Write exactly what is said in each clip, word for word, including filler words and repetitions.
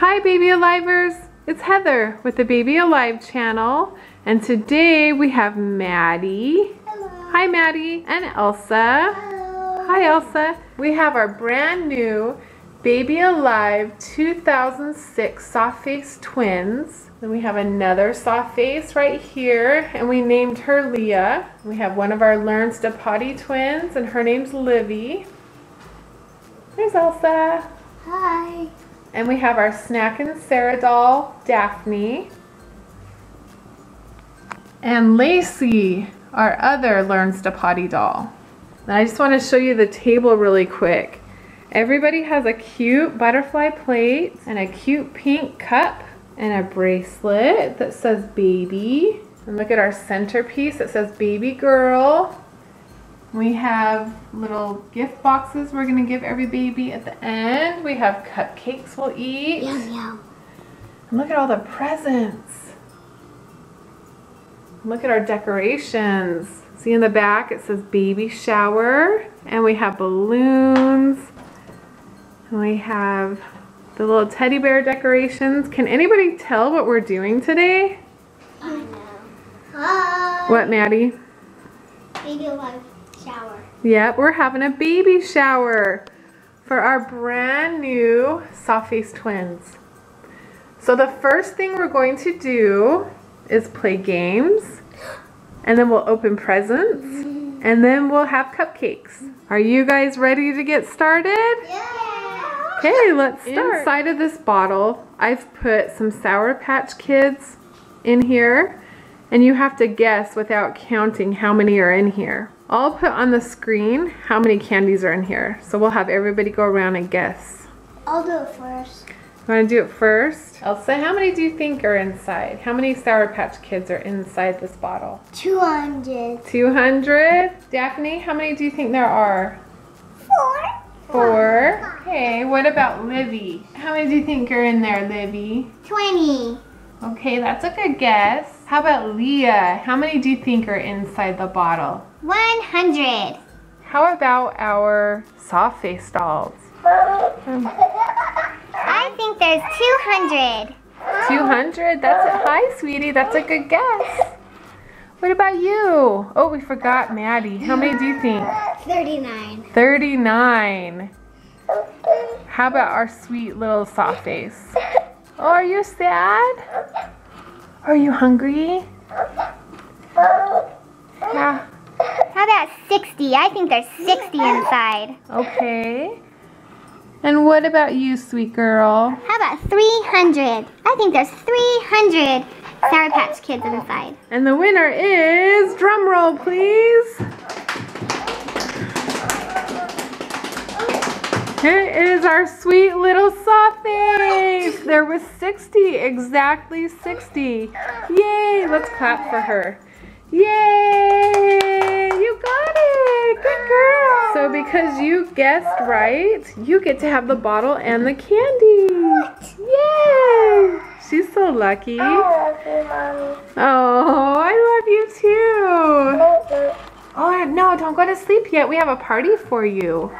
Hi Baby Alivers, it's Heather with the Baby Alive channel, and today we have Maddy. Hello. Hi Maddy and Elsa. Hello. Hi Elsa. We have our brand new Baby Alive two thousand six soft face twins. Then we have another soft face right here, and we named her Leah. We have one of our Learn Stapati twins, and her name's Livy. There's Elsa. Hi. And we have our Snack and Sarah doll, Daphne. And Lacey, our other Learn Stapati doll. And I just want to show you the table really quick. Everybody has a cute butterfly plate and a cute pink cup and a bracelet that says baby. And look at our centerpiece that says baby girl. We have little gift boxes we're going to give every baby at the end. We have cupcakes we'll eat. Yum, yum. And look at all the presents. Look at our decorations. See in the back it says baby shower. And we have balloons. And we have the little teddy bear decorations. Can anybody tell what we're doing today? I know. Hi. What, Maddy? Baby Alive shower. Yep, we're having a baby shower for our brand new soft face twins. So the first thing we're going to do is play games, and then we'll open presents, and then we'll have cupcakes. Are you guys ready to get started? Yeah! Okay, let's start. Inside of this bottle, I've put some Sour Patch Kids in here, and you have to guess without counting how many are in here. I'll put on the screen how many candies are in here. So we'll have everybody go around and guess. I'll do it first. You want to do it first? Elsa, how many do you think are inside? How many Sour Patch Kids are inside this bottle? two hundred. two hundred? Daphne, how many do you think there are? Four. Four. Okay, what about Livy? How many do you think are in there, Livy? twenty. Okay, that's a good guess. How about Leah? How many do you think are inside the bottle? one hundred. How about our soft face dolls? Um, I think there's two hundred. two hundred? That's a, hi, sweetie. That's a good guess. What about you? Oh, we forgot Maddy. How many do you think? thirty-nine. thirty-nine. How about our sweet little soft face? Oh, are you sad? Are you hungry? Yeah. How about sixty? I think there's sixty inside. Okay. And what about you, sweet girl? How about three hundred? I think there's three hundred Sour Patch Kids inside. And the winner is, drum roll please. Here is our sweet little soft face. There was sixty, exactly sixty. Yay, let's clap for her. Yay, you got it, good girl. So because you guessed right, you get to have the bottle and the candy. Yay, she's so lucky. Oh, I love you too. Oh, no, don't go to sleep yet. We have a party for you.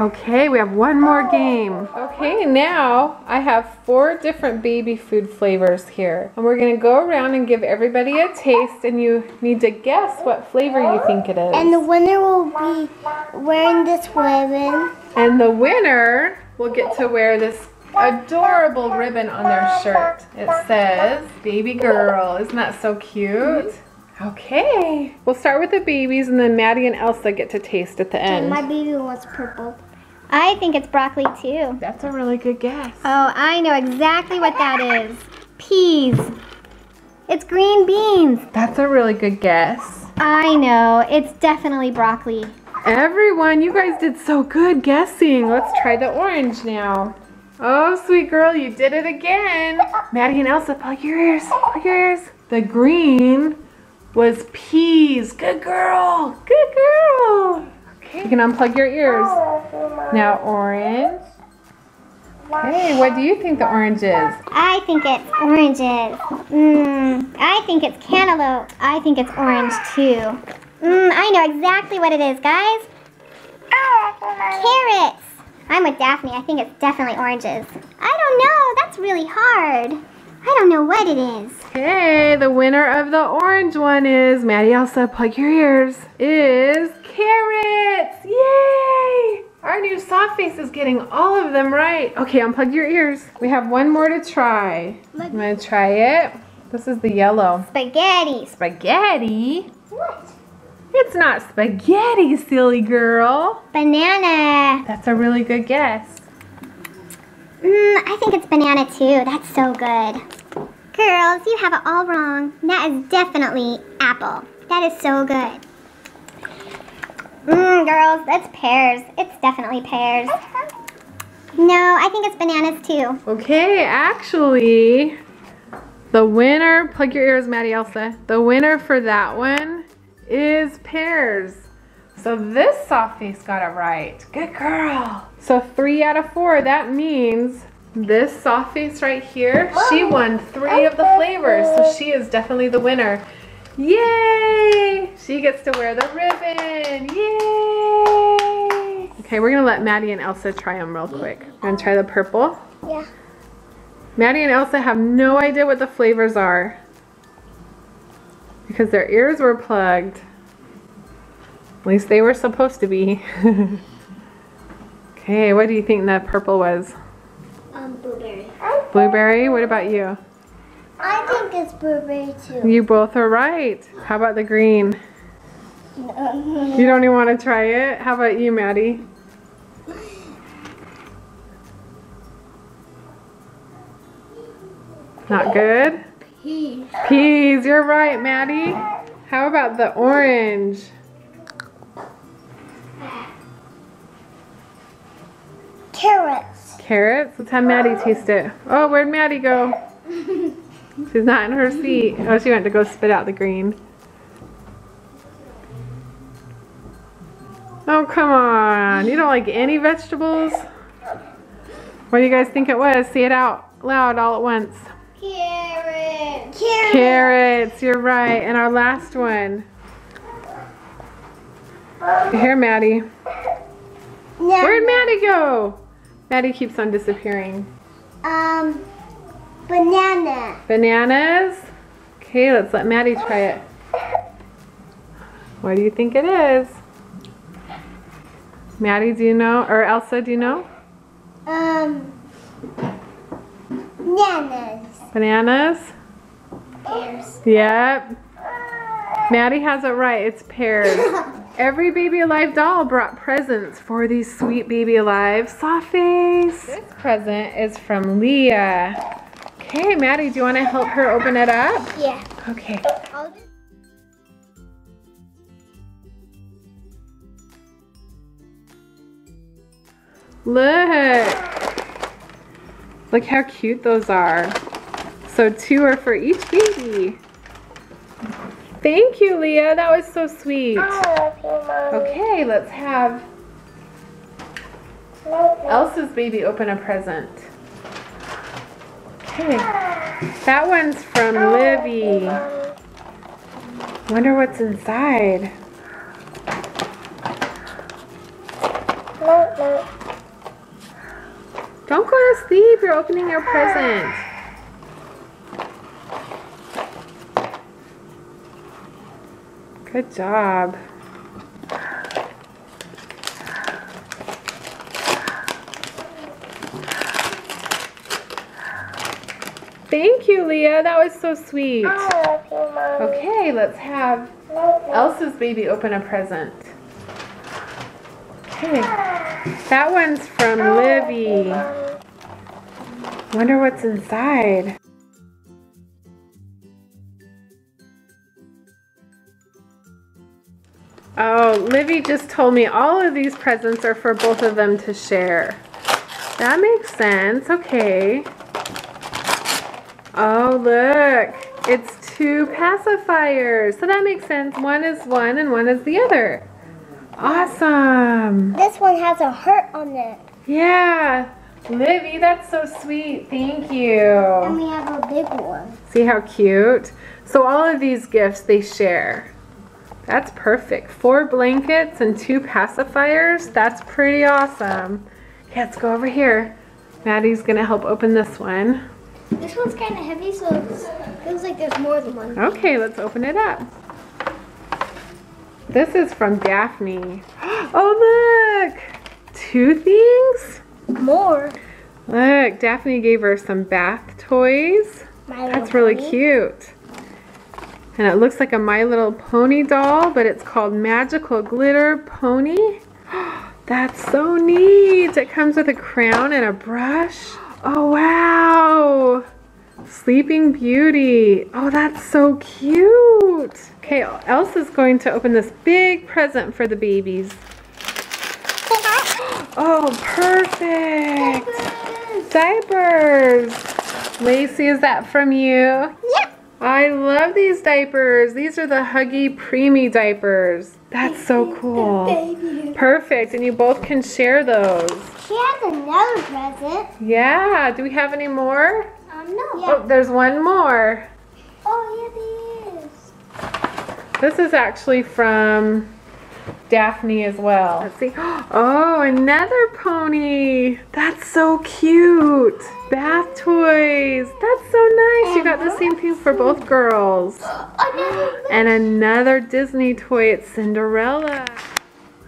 Okay, we have one more game. Okay, now I have four different baby food flavors here. And we're gonna go around and give everybody a taste, and you need to guess what flavor you think it is. And the winner will be wearing this ribbon. And the winner will get to wear this adorable ribbon on their shirt. It says, baby girl. Isn't that so cute? Okay, we'll start with the babies, and then Maddy and Elsa get to taste at the end. And my baby wants purple. I think it's broccoli too. That's a really good guess. Oh, I know exactly what that is. Peas. It's green beans. That's a really good guess. I know, it's definitely broccoli. Everyone, you guys did so good guessing. Let's try the orange now. Oh, sweet girl, you did it again. Maddy and Elsa, plug your ears, plug your ears. The green was peas. Good girl, good girl. Okay. You can unplug your ears. Now orange. Hey, what do you think the orange is? I think it's oranges. Mmm. I think it's cantaloupe. I think it's orange too. Mmm. I know exactly what it is, guys. Carrots. I'm with Daphne. I think it's definitely oranges. I don't know. That's really hard. I don't know what it is. Hey, the winner of the orange one is, Maddy, Elsa, plug your ears, is carrots. Yay! Our new soft face is getting all of them right. Okay, unplug your ears. We have one more to try. Look. I'm gonna try it. This is the yellow. Spaghetti. Spaghetti? What? It's not spaghetti, silly girl. Banana. That's a really good guess. Mmm, I think it's banana too. That's so good. Girls, you have it all wrong. That is definitely apple. That is so good. Mmm, girls, that's pears. It's definitely pears. No, I think it's bananas too. Okay, actually, the winner, plug your ears, Maddy, Elsa. The winner for that one is pears. So this soft face got it right. Good girl. So three out of four, that means this soft face right here, she won three of the flavors. So she is definitely the winner. Yay! She gets to wear the ribbon. Yay! Okay, we're gonna let Maddy and Elsa try them real quick. We're gonna try the purple. Yeah. Maddy and Elsa have no idea what the flavors are because their ears were plugged. At least they were supposed to be. Okay, what do you think that purple was? Um, blueberry. Blueberry? What about you? I think it's blueberry too. You both are right. How about the green? No. You don't even want to try it? How about you, Maddy? Not good? Peas. Peas, you're right, Maddy. How about the orange? Carrots. Carrots? Let's have Maddy taste it. Oh, where'd Maddy go? She's not in her seat. Oh, she went to go spit out the green. Oh, come on. You don't like any vegetables? What do you guys think it was? Say it out loud all at once. Carrots. Carrots. Carrots, you're right. And our last one. Here, Maddy. No. Where'd Maddy go? Maddy keeps on disappearing. Um, banana. Bananas? Okay, let's let Maddy try it. What do you think it is? Maddy, do you know? Or Elsa, do you know? Um, bananas. Bananas? Pears. Yep. Maddy has it right. It's pears. Every Baby Alive doll brought presents for these sweet Baby Alive soft face. This present is from Leah. Okay, Maddy, do you want to help her open it up? Yeah. Okay. Look. Look how cute those are. So two are for each baby. Thank you, Leah. That was so sweet. I love you, Mommy. Okay, let's have Elsa's baby open a present. Okay. That one's from Livy. Wonder what's inside. Don't go to sleep. You're opening your present. Good job. Thank you, Leah. That was so sweet. I love you, Mommy. Okay, let's have Elsa's baby open a present. Okay. That one's from Livy. Wonder what's inside. Oh, Livy just told me all of these presents are for both of them to share. That makes sense. Okay. Oh, look. It's two pacifiers. So that makes sense. One is one and one is the other. Awesome. This one has a heart on it. Yeah. Livy, that's so sweet. Thank you. And we have a big one. See how cute? So all of these gifts they share. That's perfect. Four blankets and two pacifiers. That's pretty awesome. Okay, let's go over here. Maddie's gonna help open this one. This one's kind of heavy, so it feels like there's more than one. Okay, let's open it up. This is from Daphne. Oh, look! Two things? More. Look, Daphne gave her some bath toys. That's really cute. And it looks like a My Little Pony doll, but it's called Magical Glitter Pony. That's so neat. It comes with a crown and a brush. Oh, wow. Sleeping Beauty. Oh, that's so cute. Okay, Elsa's going to open this big present for the babies. Oh, perfect. Diapers. Lacey, is that from you? Yeah. I love these diapers. These are the Huggy Preemie diapers. That's so cool. Perfect, and you both can share those. She has another present. Yeah, do we have any more? Um, no. Yeah. Oh, there's one more. Oh, yeah, there is. This is actually from Daphne as well. Let's see. Oh, another pony. That's so cute. Bath toys. That's so nice. You got the same thing for both girls. And another Disney toy. It's Cinderella.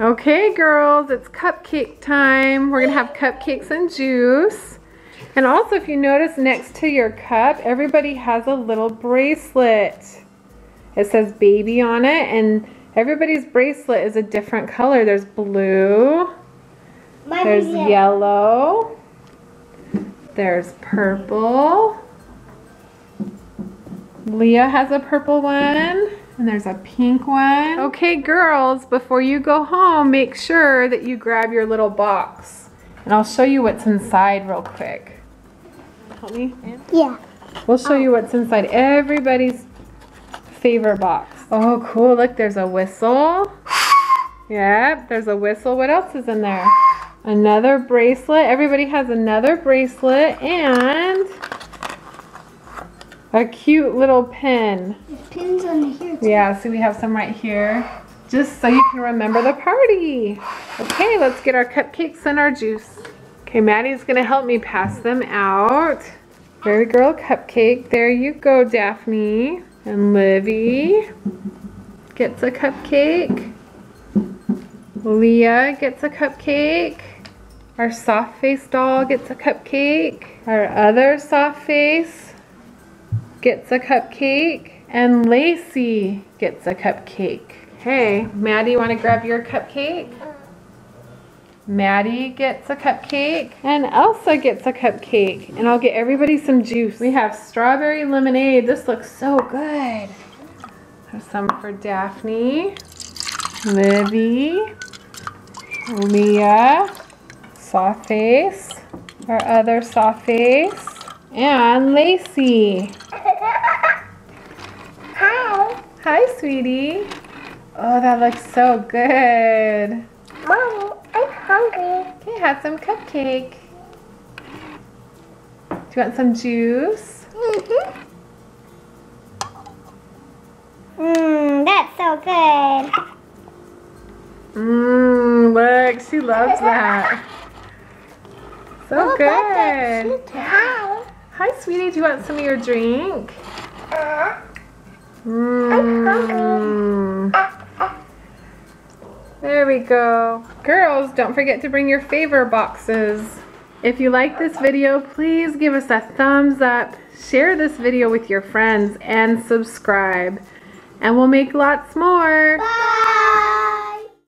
Okay, girls, it's cupcake time. We're going to have cupcakes and juice. And also, if you notice, next to your cup, everybody has a little bracelet. It says baby on it, and everybody's bracelet is a different color. There's blue, Mine there's yellow. yellow, there's purple. Leah has a purple one, and there's a pink one. Okay, girls, before you go home, make sure that you grab your little box. And I'll show you what's inside real quick. Help me? Yeah. We'll show oh. you what's inside everybody's favorite box. Oh, cool. Look, there's a whistle. Yep, there's a whistle. What else is in there? Another bracelet. Everybody has another bracelet and a cute little pin. There's pins on here too. Yeah, so we have some right here just so you can remember the party. Okay, let's get our cupcakes and our juice. Okay, Maddie's going to help me pass them out. Very girl cupcake. There you go, Daphne. And Livy gets a cupcake. Leah gets a cupcake. Our soft face doll gets a cupcake. Our other soft face gets a cupcake. And Lacey gets a cupcake. Hey, Maddie, you want to grab your cupcake? Maddie gets a cupcake, and Elsa gets a cupcake, and I'll get everybody some juice. We have strawberry lemonade. This looks so good. There's some for Daphne, Livy, Leah, soft face, our other soft face, and Lacey. Hi. Hi, sweetie. Oh, that looks so good. Mommy. I'm hungry. Okay, have some cupcake. Do you want some juice? Mm-hmm. Mmm, that's so good. Mmm, look, she loves that. So good. Hi. Hi, sweetie. Do you want some of your drink? Uh, mm. I'm hungry. Uh. There we go. Girls, don't forget to bring your favorite boxes. If you like this video, please give us a thumbs up, share this video with your friends, and subscribe. And we'll make lots more. Bye.